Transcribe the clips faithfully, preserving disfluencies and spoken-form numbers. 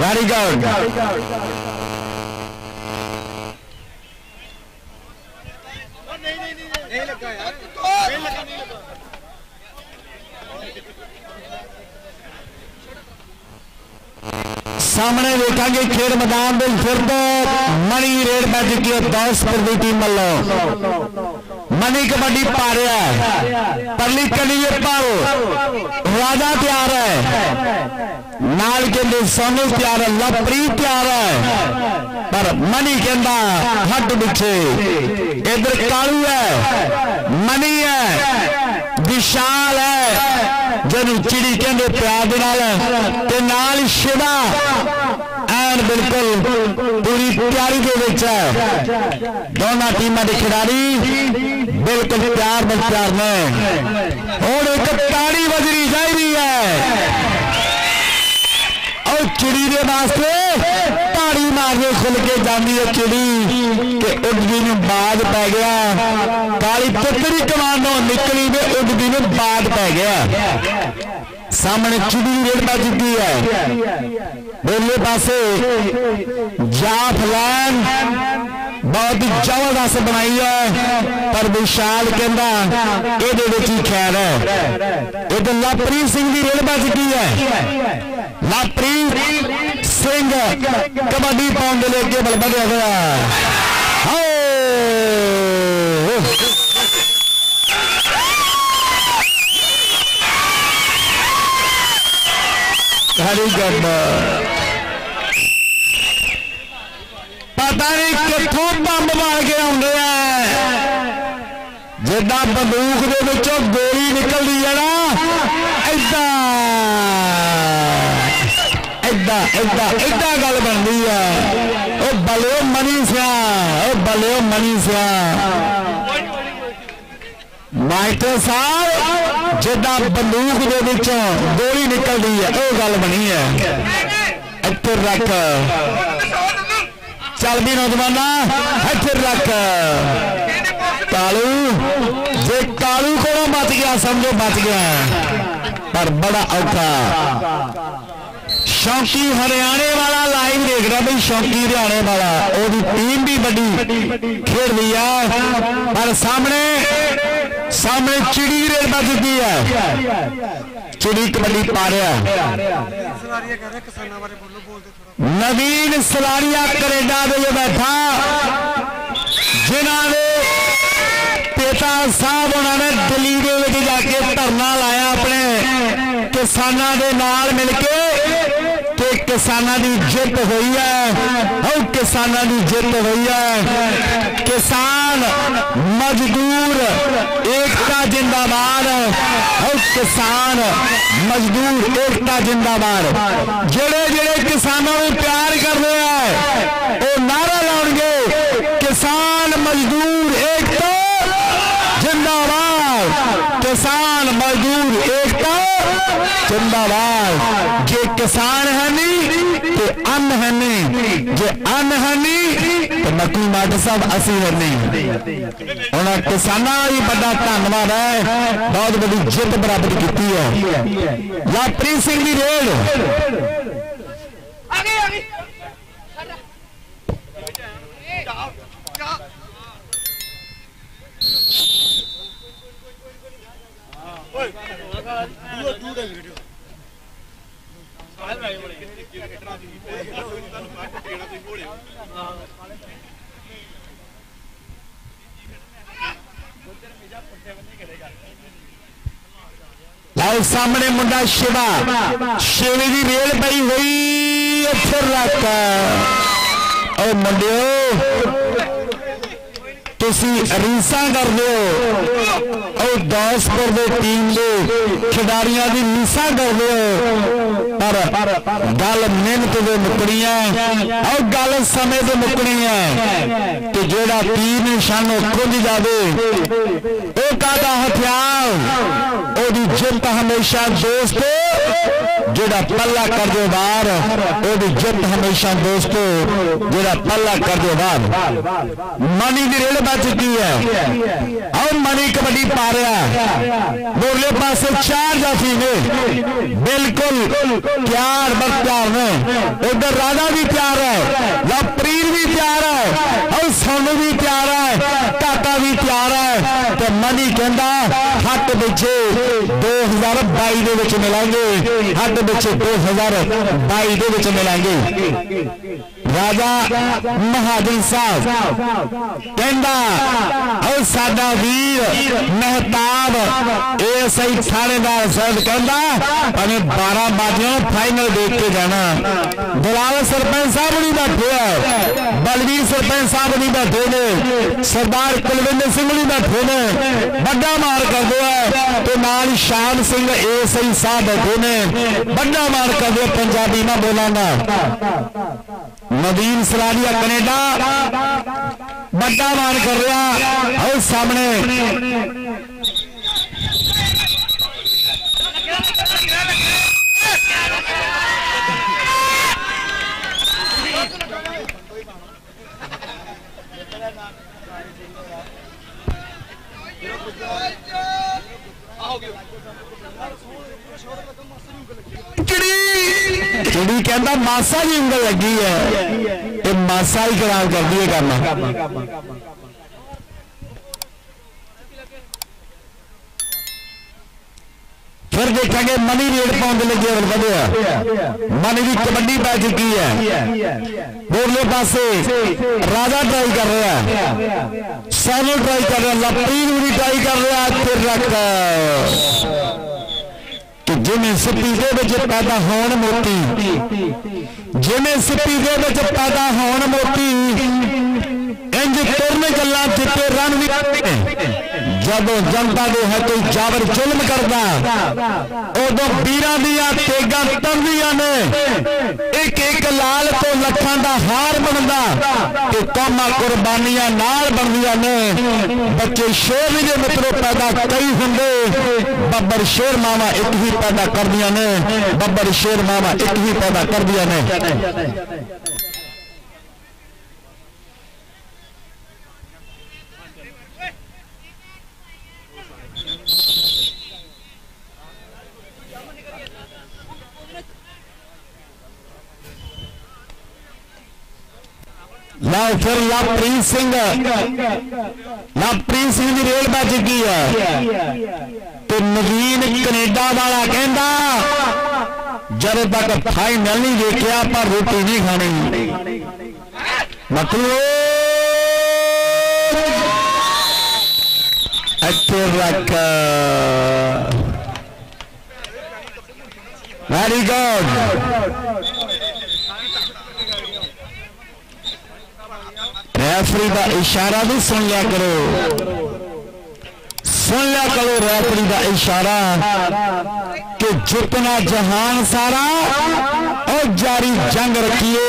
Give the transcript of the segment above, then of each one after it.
Very good. सामने देखेंगे खेल मैदान में फिरद मणि रेड पा चुकी है दस फिर टीम वालों मनी कबड्डी पा रहा है परली कली पाओ राजा तैयार है नाल के अंदर सोनू प्यार है लवप्रीत प्यार है पर मनी के अंदर हट बिछे इधर कालू है मनी है विशाल है जिन चिड़ी के प्यार के नाल शिवा एंड बिल्कुल पूरी तैयारी के विच है दोनों टीमों के खिलाड़ी बिल्कुल प्यार में प्यार में और एक ताड़ी बजनी चाहिए है और चिड़ी के वास्ते ताड़ी मारने खुल के जाती है चिड़ी के उड़दी में बाद पै गया काली तितरी कमानो निकली के उड़दी में बाद पै गया सामने चिड़ी रेड पा चुकी है बोले पासे जाफलान बहुत ही जबरदस्त बनाई है पर विशाल कहता ये खैर है ये तो लवप्रीत सिंह की रेल बच गई है। लवप्रीत सिंह कबड्डी पाउंड लेके बल बढ़िया गया हरी गब्बर पता नहीं कितों बंब मार के आते हैं जिदा बंदूक के विचों गोली निकलती है ना एदा एदा एदा एदा गल बनती है ओ बलो मनी सिया ओ बलो मनी सिया मास्टर साहब जिदा बंदूक के विचों गोली निकलती है ओ गल बनी है इत्थे रख चल भी नौजवाना फिर रख कालू जे कालू को बच गया समझो बच गया पर बड़ा औखा शौकी हरियाणे वाला लाइव देख रहा भाई शौकी हरियाणे वाला और टीम भी बड़ी खेल रही है पर सामने सामने चिड़ी रेल बच चुकी है चिड़ी कबड्डी पा रहा नवीन सलारिया कनेडा में बैठा जिन्होंने पिता साहब उन्होंने दिल्ली के जाके धरना लाया अपने किसानों के नाल मिलके कि किसानों की जित हुई है और किसानों की जित हुई है किसान मजदूर एकता जिंदाबाद और किसान मजदूर एकता जिंदाबाद जेड़े जेड़े किसानों को प्यार कर रहे हैं वो नारा लाएंगे किसान मजदूर एकता जिंदाबाद किसान मजदूर एकता जिंदाबाद जे किसान है नहीं तो अन्न है नहीं जे अन्न है नहीं तो मकली माडर साहब असी है नहीं उन्होंने किसानों ही बड़ा धन्यवाद है बहुत बड़ी जित बराबर की है लवप्रीत सिंह की रेल लाओ सामने मुंडा शिवा शिवे की रेल पई हुई अच्छे लाका और मुंडियो तुसी रीसा कर दो और दौसपुर दे टीम के खिडारियां दी रीसा कर दो पर गल मेहनत दे मुकनी है और गल समय दे मुकनी है तो जेड़ा तीर निशानों खुंज जावे ओ कादा हथियार ओ ओदी जित हमेशा दोस्तों जेड़ा पल्ला कर दे वार ओदी जित हमेशा दोस्तों जेड़ा पल्ला कर दे वार मनी दी रेल बच चुकी है और मनी कबड्डी पा रहा है बोले पास चार जाफी ने बिल्कुल प्यार बस प्यार में उधर राजा भी प्यार है लवप्रीत भी प्यार है और सोनू भी प्यार है टाटा भी प्यार है तो मनी कहता हट पिछे दो हजार बाई के मिलेंगे हट पिछे दो हजार बाई के मिलेंगे राजा महाजन साहब कहता और साडा वीर मेहताब ये सही थानेदार साहब कहता भावे बारह बाजियों फाइनल देख के जाना दुलाल सरपंच साहब नहीं बैठे है बलवीर सरपंच साहब नहीं बैठे ने सरदार कुलविंदर सिंह नहीं बैठे ने बड़ा मार कर दो है तो मान शाम सिंह ये सही साहब बैठे ने बड़ा मार कर दो पंजाबी ना बोलाना नवीन सलारिया कनेडा बड़ा मार कर रहा और सामने चिड़ी कहता मासा जी उंगल लगी है मासा ही करार कर दी है फिर देखेंगे मनी रेट पाने लगे और बढ़िया मनी की कबड्डी पा चुकी है बोरले पास राजा ट्राई कर रहा है सोनू ट्राई कर रहा है लवप्रीत भी ट्राई कर रहा है तिर रख कि जिमें सिपी के बच्चे पैदा होन मोती जिमें सिपी के बच्चे पैदा होन मोती इंज तुरने गल्ला जिते रन भी जब जनता दे है कोई जावर जुल्म करता उदो पीरा दिया तेगा तंदिया ने एक एक लाल तो लखां दा हार बनदा ते कौमा कुर्बानियां नाल बनदियां ने बच्चे शेर दे मित्रों पैदा कई हुंदे बब्बर शेर मावा एक ही पैदा कर दिया ने बब्बर शेर मावा एक ही पैदा कर दिया ने लाओ फिर लवप्रीत सिंह लवप्रीत सिंह की रेल बच गई है तो नवीन कनेडा वाला कहता जब तक फाइनल नहीं देखा पर रोटी नहीं खानी मतलब अच्छे रख वेरी गुड रेफरी का इशारा भी सुन लिया करो सुन लिया करो रेफरी का इशारा कि जितना जहान सारा और जारी जंग रखिए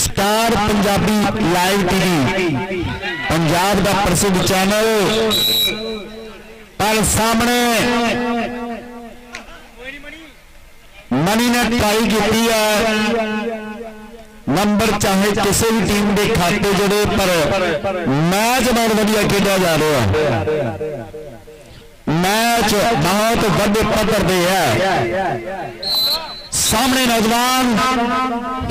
Star Punjabi live TV Punjab का प्रसिद्ध चैनल पर सामने मनी ने ट्राई की है नंबर चाहे किसी भी टीम के खाते जुड़े पर मैच बहुत बढ़िया खेला जा रहा है मैच बहुत बड़े पद्धर पे है सामने नौजवान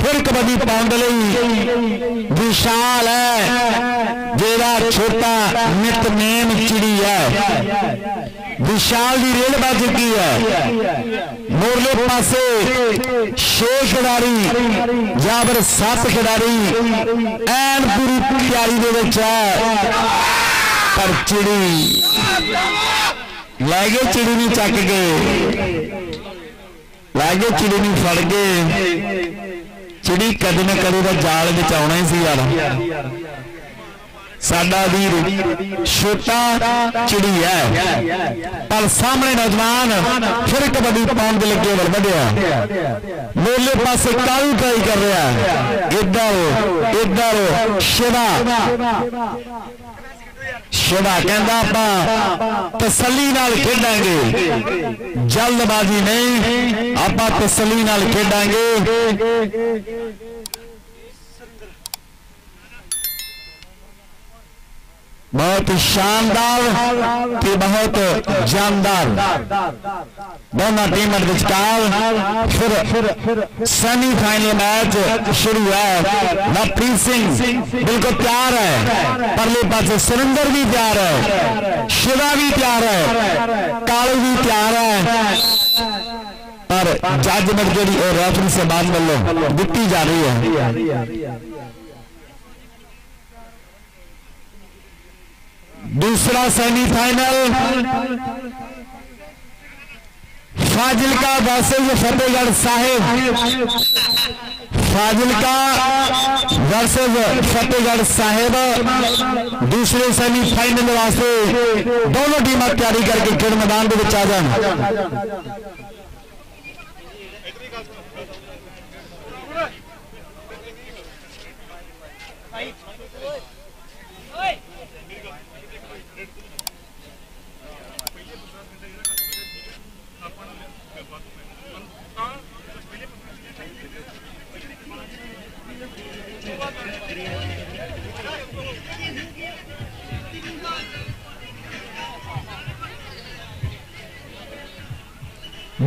फिर कबड्डी पाउंड लई विशाल है जेड़ा छोटा नित नेम चिड़ी है विशाल की रेल बज चुकी है मोरले पासे छे खिडारी जाबर सात खिडारी एन पूरी तैयारी दे विच है पर चिड़ी लै गए, चिड़ी नहीं चक गए, लै गए चिड़ी नहीं फड़ गए। चिड़ी कद ना कद का जाल में आना ही सी यार। साडा वीर छोटा चिड़ी है पर सामने नौजवान फिर कबड्डी पाउंड लगे वर बढ़िया मेले पास कालू ट्राई कर रहा है। इधर इधर शिवा शिवा कहता आप तसली नाल खेडांगे, जल्दबाजी नहीं, आप तसली नाल खेडांगे। बहुत शानदार ते बहुत जानदार दोनों टीम फिर सेमीफाइनल मैच शुरू है। लवप्रीत सिंह बिल्कुल तैयार है, परले पासे सुरिंदर भी तैयार है, शिवा भी तैयार है, कालू भी तैयार है, पर जजमेंट जी रेफरी से बाद वालों दी जा रही है। दूसरा semifinal Fazilka versus Fatehgarh Sahib, Fazilka versus Fatehgarh Sahib दूसरे सेमीफाइनल वास्ते दोनों टीम तैयारी करके खेल मैदान के आ जाए।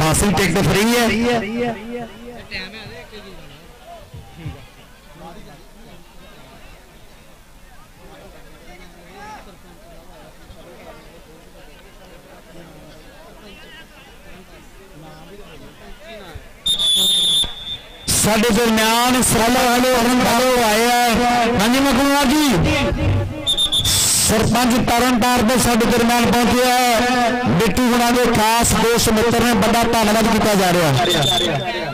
बासी टेक तो फ्री है। साढ़े दरम्यान आया हाँ जी मकलूआ जी सरपंच तरन तार तो साढ़े दरम्यान पहुंचे है। बिट्टू गुणा के खास दोस्त मित्र ने बड़ा धन्यवाद किया जा रहा है।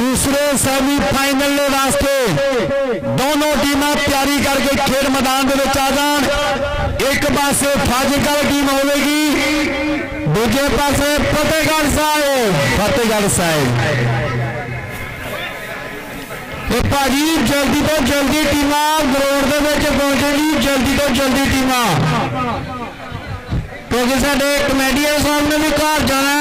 दूसरे सेमीफाइनल वास्ते दोनों टीम तैयारी करके खेल मैदान के आ जान। एक पासे फाजिलका टीम होगी, दूजे पास फतेहगढ़ साहिब। फतेहगढ़ साहिब भाजी जल्दी तो जल्दी टीम ग्राउंड के पहुंचेगी, जल्दी तो जल्दी टीम क्योंकि साढ़े कमेडियन साहब ने भी घर जाना।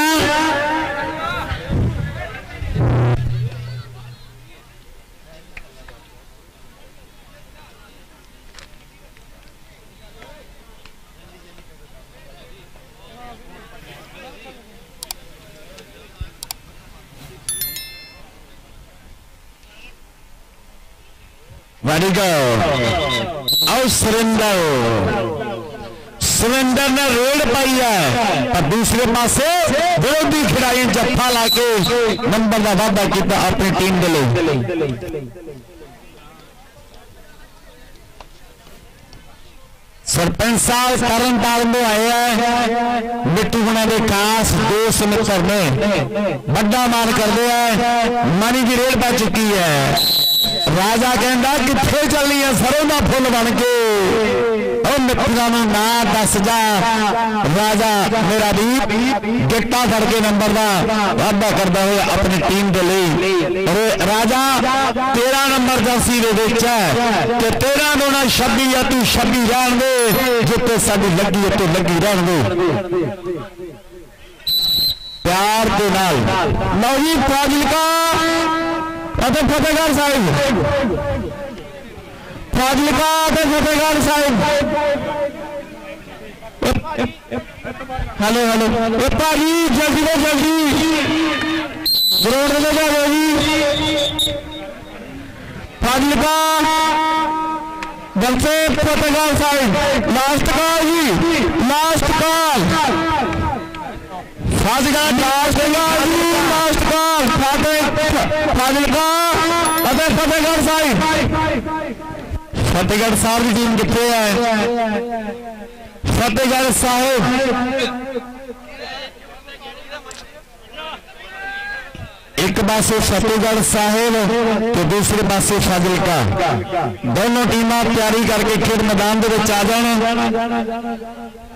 Very good. और सुरिंदर सुरिंदर ने रेड पाई है और दूसरे पास विरोधी खिलाड़ी जफा लाके नंबर का वाधा किया अपनी टीम के लिए। सरपंच साहब तरन तारण में आए हैं, मिट्टू गुणा के खास दोस्त मित्र ने बड़ा मान कर दिया। मानी की रेड पा चुकी है। राजा कहता किथे चलनी है सरों का फुल बन के मित्रा ना दस जा राजा मेरा दीप गिट्टा फड़ के नंबर का वादा करता हुआ अपनी टीम के लिए। राजा तेरह नंबर जर्सी के तेरह दोना छब्बी है, तू छब्बी रहन दे, जिते साडी लगी है तू लगी रहन दे प्यार के नाल। लो जी फाजिलका फतेहगढ़ साहिब, फाजिलका फतेहगढ़ साहिब। हेलो हेलो भाजी जल्दी तो जल्दी ग्राउंड में जाओ जी। फाजिलका बल्से फतेहगढ़ साहिब लास्ट कॉल जी, लास्ट कॉल। फतेहगढ़ साहब की टीम कितने है? फतेहगढ़ साहब एक पासे फतेहगढ़ साहिब तो दूसरे पासे फाजिलका, दोनों टीमां तैयारी करके खेल मैदान दे विच आ जाण।